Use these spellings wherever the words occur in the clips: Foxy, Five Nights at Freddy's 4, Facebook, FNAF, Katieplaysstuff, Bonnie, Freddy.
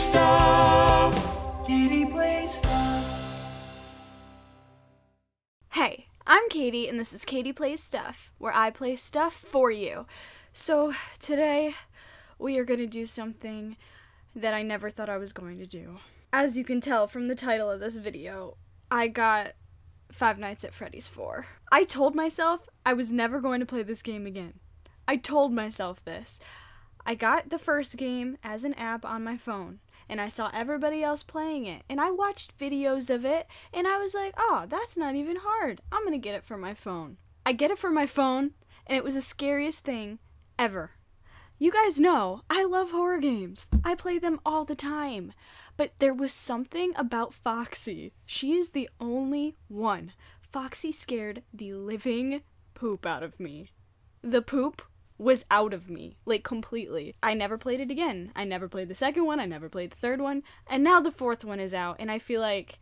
stop? Katie, please stop. Hey, I'm Katie, and this is Katie Plays Stuff, where I play stuff for you. So today, we are going to do something that I never thought I was going to do. As you can tell from the title of this video, I got Five Nights at Freddy's 4. I told myself I was never going to play this game again. I told myself this. I got the first game as an app on my phone, and I saw everybody else playing it, and I watched videos of it, and I was like, oh, that's not even hard. I'm gonna get it for my phone. I get it for my phone, and it was the scariest thing ever. You guys know, I love horror games. I play them all the time. But there was something about Foxy. She is the only one. Foxy scared the living poop out of me. The poop was out of me, like completely. I never played it again. I never played the second one. I never played the third one. And now the fourth one is out, and I feel like,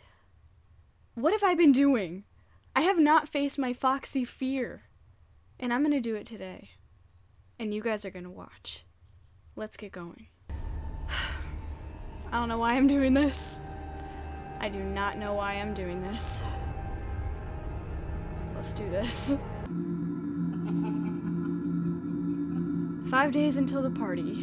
what have I been doing? I have not faced my Foxy fear. And I'm gonna do it today. And you guys are gonna watch. Let's get going. I don't know why I'm doing this. I do not know why I'm doing this. Let's do this. 5 days until the party.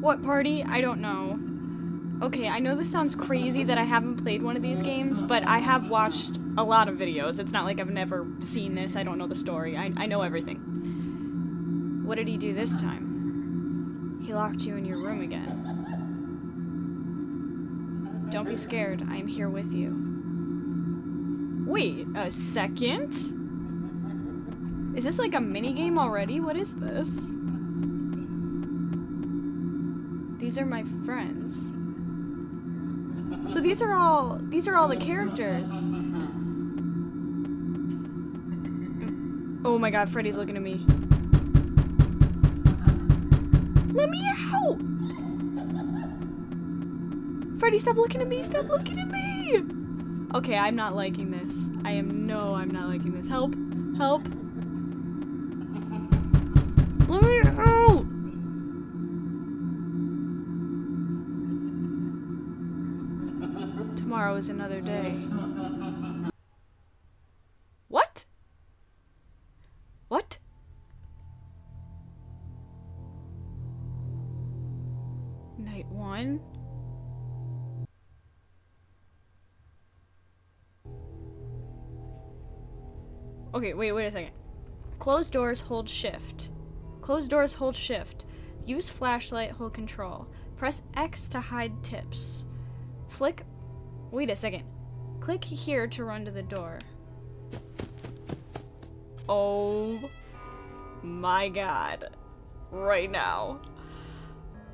What party? I don't know. Okay, I know this sounds crazy that I haven't played one of these games, but I have watched a lot of videos. It's not like I've never seen this. I don't know the story. I know everything. What did he do this time? He locked you in your room again. Don't be scared, I am here with you. Wait a second? Is this like a mini game already? What is this? These are my friends. So these are all the characters. Oh my god, Freddy's looking at me. Let me out! Freddy, stop looking at me! Stop looking at me! Okay, I'm not liking this. I'm not liking this. Help! Help! Let me out! Tomorrow is another day. What? What? Night one. Okay, wait a second. Closed doors, hold shift. Closed doors, hold shift. Use flashlight, hold control. Press X to hide tips. Flick, wait a second. Click here to run to the door. Oh my god. Right now.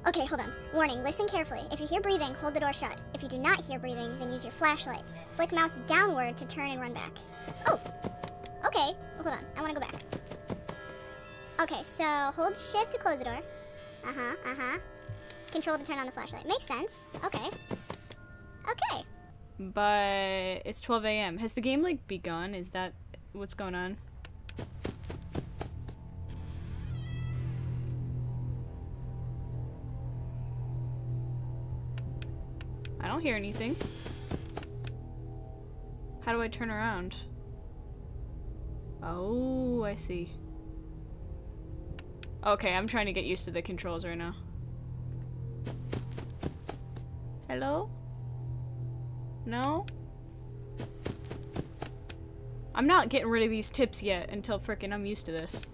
Okay, hold on. Warning, listen carefully. If you hear breathing, hold the door shut. If you do not hear breathing, then use your flashlight. Flick mouse downward to turn and run back. Oh! Okay, hold on. I want to go back. Okay, so hold shift to close the door. Uh-huh, uh-huh. Control to turn on the flashlight. Makes sense. Okay. Okay. But it's 12 a.m. Has the game, like, begun? Is that what's going on? I don't hear anything. How do I turn around? Oh, I see. Okay, I'm trying to get used to the controls right now. Hello? No? I'm not getting rid of these tips yet until frickin' I'm used to this.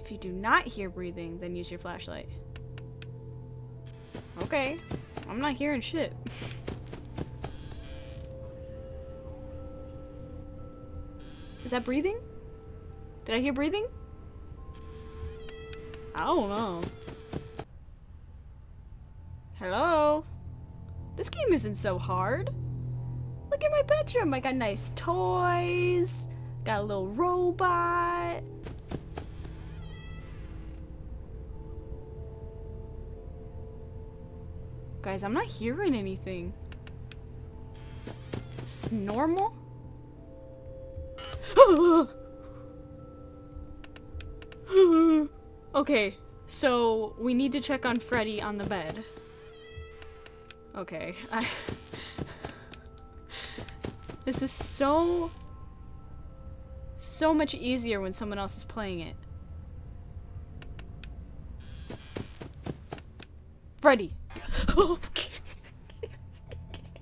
If you do not hear breathing, then use your flashlight. Okay, I'm not hearing shit. Is that breathing? Did I hear breathing? I don't know. Hello? This game isn't so hard. Look at my bedroom. I got nice toys. Got a little robot. Guys, I'm not hearing anything. It's normal? Okay, So we need to check on Freddy on the bed. Okay. This is so much easier when someone else is playing it. Freddy. Okay.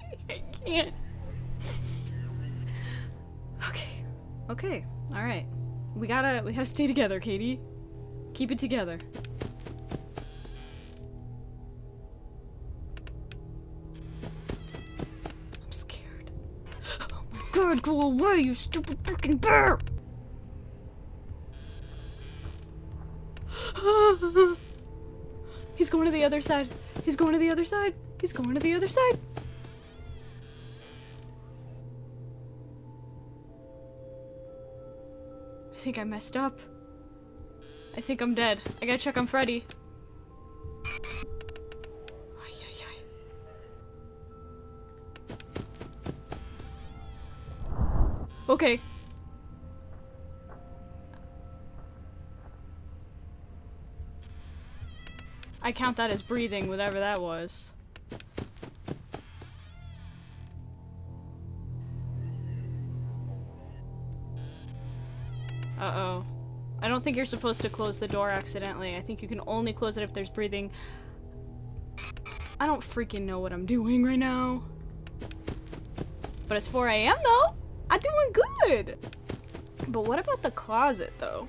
I can't. Okay. Okay. All right. We gotta stay together, Katie. Keep it together. I'm scared. Oh my god, go away, you stupid fucking bear! He's going to the other side. He's going to the other side. He's going to the other side. I think I messed up. I think I'm dead. I gotta check on Freddy. Ay, ay, ay. Okay. I count that as breathing, whatever that was. Uh-oh. I don't think you're supposed to close the door accidentally. I think you can only close it if there's breathing. I don't freaking know what I'm doing right now. But it's 4 a.m. though. I'm doing good. But what about the closet though?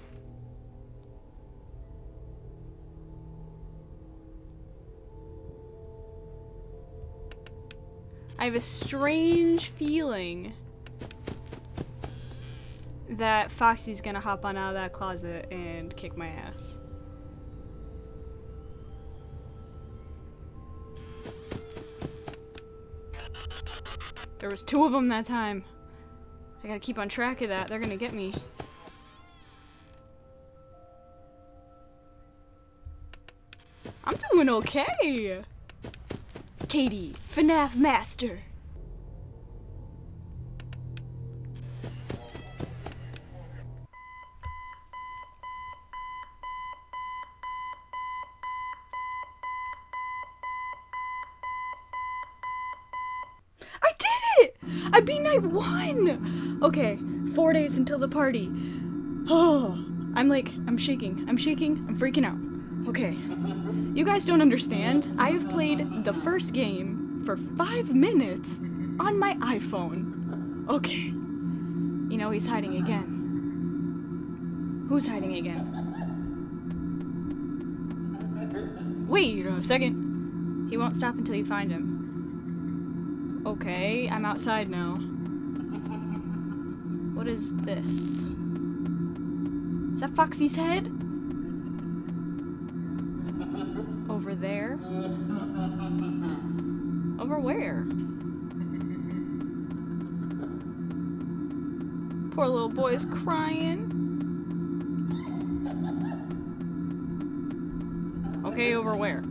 I have a strange feeling that Foxy's gonna hop on out of that closet and kick my ass. There was 2 of them that time. I gotta keep on track of that. They're gonna get me. I'm doing okay! Katie, FNAF master! I beat night 1! Okay, 4 days until the party. Oh, I'm shaking, I'm freaking out. Okay. You guys don't understand. I have played the first game for 5 minutes on my iPhone. Okay. You know, he's hiding again. Who's hiding again? Wait a second. He won't stop until you find him. Okay, I'm outside now. What is this? Is that Foxy's head? Over there? Over where? Poor little boy is crying. Okay, over where?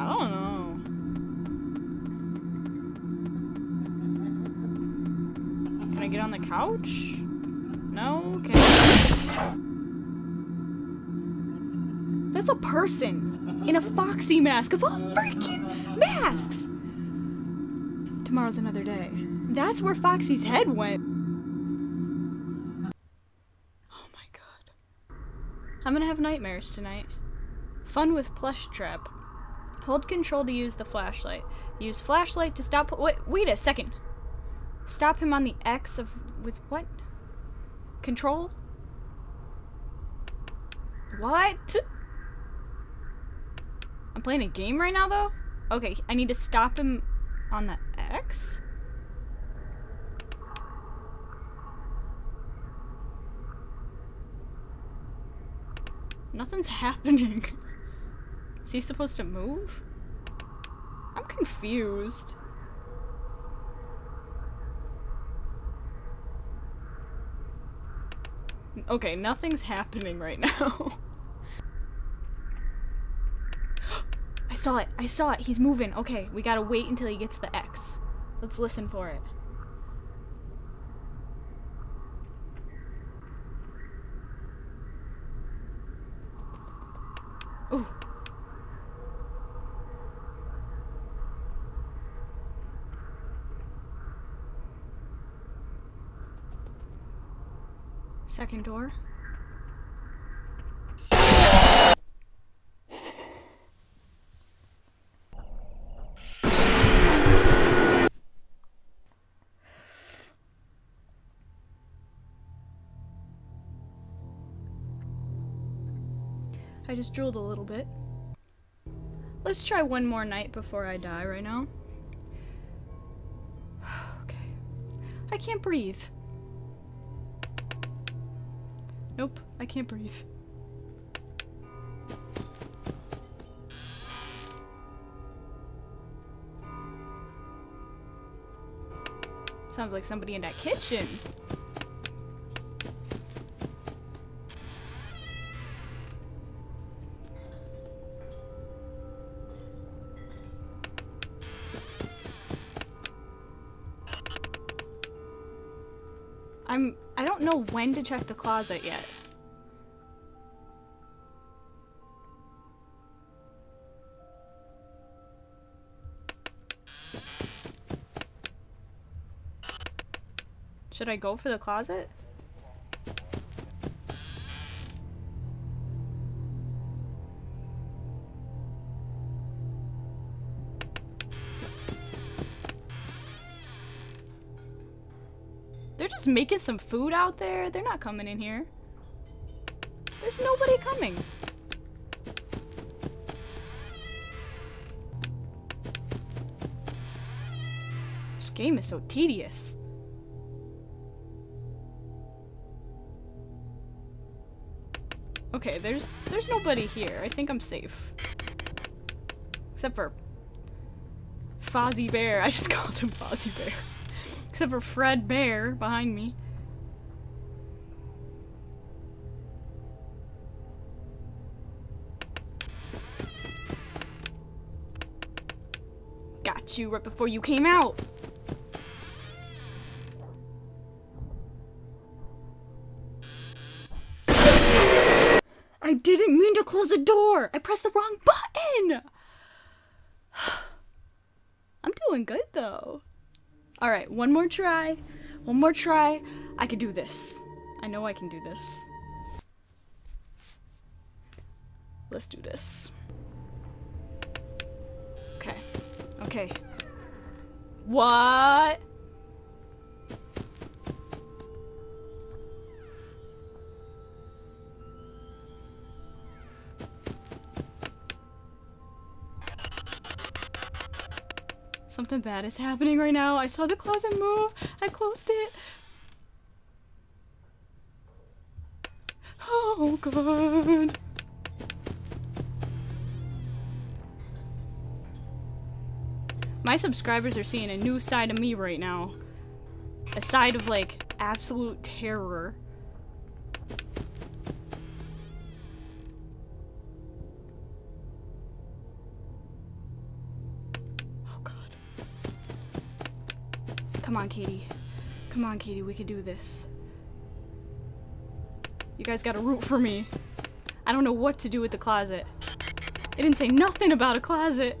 I don't know. Can I get on the couch? No? Can I... That's a person in a Foxy mask of all freaking masks! Tomorrow's another day. That's where Foxy's head went. Oh my god. I'm gonna have nightmares tonight. Fun with plush trap. Hold control to use the flashlight. Use flashlight to stop. Wait a second. Stop him on the X with what? Control? What? I'm playing a game right now though? Okay, I need to stop him on the X? Nothing's happening. Is he supposed to move? I'm confused. Okay, nothing's happening right now. I saw it, I saw it, he's moving. Okay, we gotta wait until he gets the X. Let's listen for it. Ooh. Second door. I just drooled a little bit. Let's try one more night before I die right now. Okay. I can't breathe. Nope, I can't breathe. Sounds like somebody in that kitchen. I don't know when to check the closet yet. Should I go for the closet? Just making some food out there. They're not coming in here. There's nobody coming. This game is so tedious. Okay, there's nobody here. I think I'm safe. Except for Fozzie Bear. I just called him Fozzie Bear. Except for Fred Bear behind me. Got you right before you came out. I didn't mean to close the door. I pressed the wrong button. I'm doing good though. All right, one more try. One more try. I can do this. I know I can do this. Let's do this. Okay. Okay. What? Something bad is happening right now. I saw the closet move. I closed it. Oh, God. My subscribers are seeing a new side of me right now. A side of, like, absolute terror. Come on, Katie. Come on, Katie. We can do this. You guys gotta root for me. I don't know what to do with the closet. It didn't say nothing about a closet,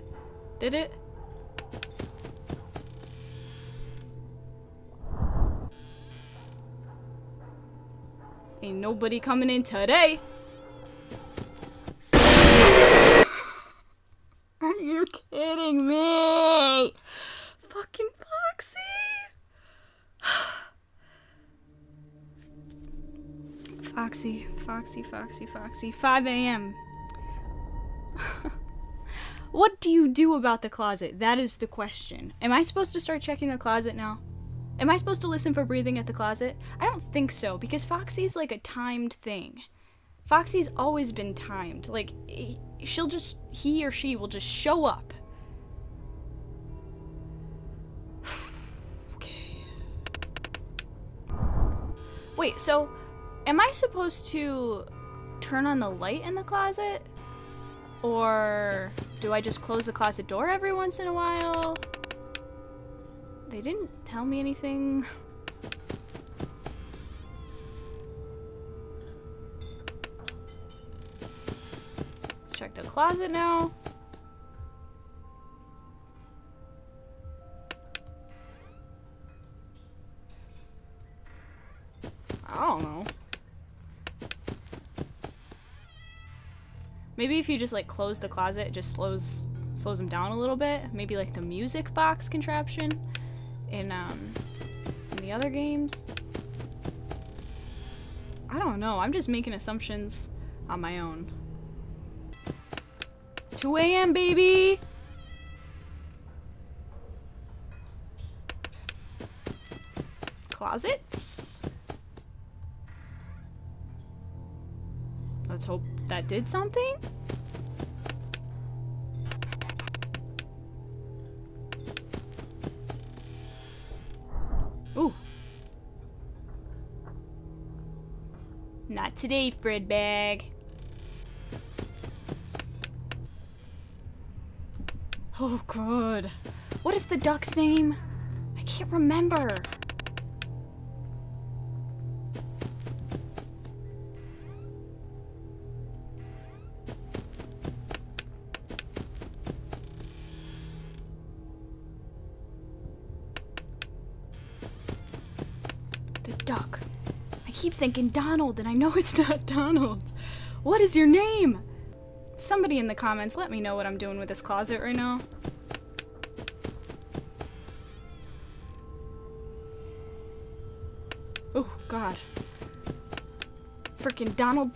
did it? Ain't nobody coming in today. Are you kidding me? Fucking Foxy. Foxy, Foxy, Foxy, Foxy. 5 a.m. What do you do about the closet? That is the question. Am I supposed to start checking the closet now? Am I supposed to listen for breathing at the closet? I don't think so, because Foxy's like a timed thing. Foxy's always been timed. Like, he or she will just show up. Wait, so am I supposed to turn on the light in the closet? Or do I just close the closet door every once in a while? They didn't tell me anything. Let's check the closet now. I don't know. Maybe if you just like close the closet, it just slows them down a little bit. Maybe like the music box contraption in the other games. I don't know. I'm just making assumptions on my own. 2 a.m. baby! Closets? Let's hope that did something. Ooh. Not today, Fred bag. Oh, good. What is the duck's name? I can't remember. The duck. Keep thinking Donald, and I know it's not Donald. What is your name? Somebody in the comments, let me know what I'm doing with this closet right now. Oh, God. Freaking Donald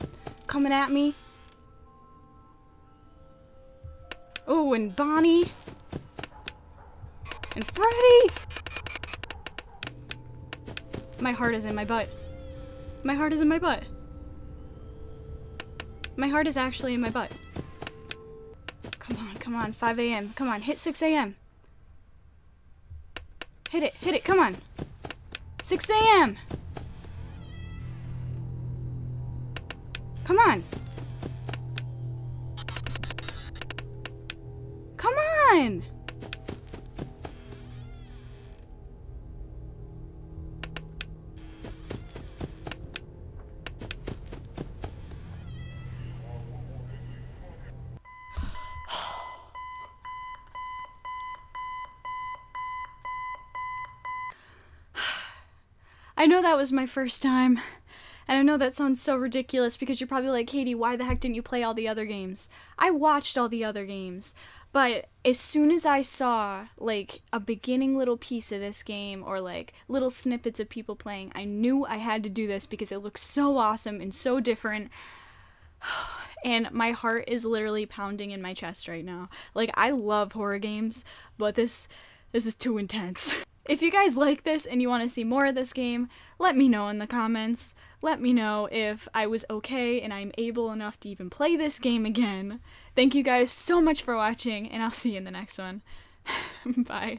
coming at me. Oh, and Bonnie. And Freddy! My heart is in my butt. My heart is in my butt. My heart is actually in my butt. Come on, come on, 5 a.m. Come on, hit 6 a.m. Hit it, come on. 6 a.m. Come on. Come on! I know that was my first time, and I know that sounds so ridiculous because you're probably like, Katie, why the heck didn't you play all the other games? I watched all the other games, but as soon as I saw, like, a beginning little piece of this game or, like, little snippets of people playing, I knew I had to do this because it looked so awesome and so different, and my heart is literally pounding in my chest right now. Like, I love horror games, but this is too intense. If you guys like this and you want to see more of this game, let me know in the comments. Let me know if I was okay and I'm able enough to even play this game again. Thank you guys so much for watching, and I'll see you in the next one. Bye.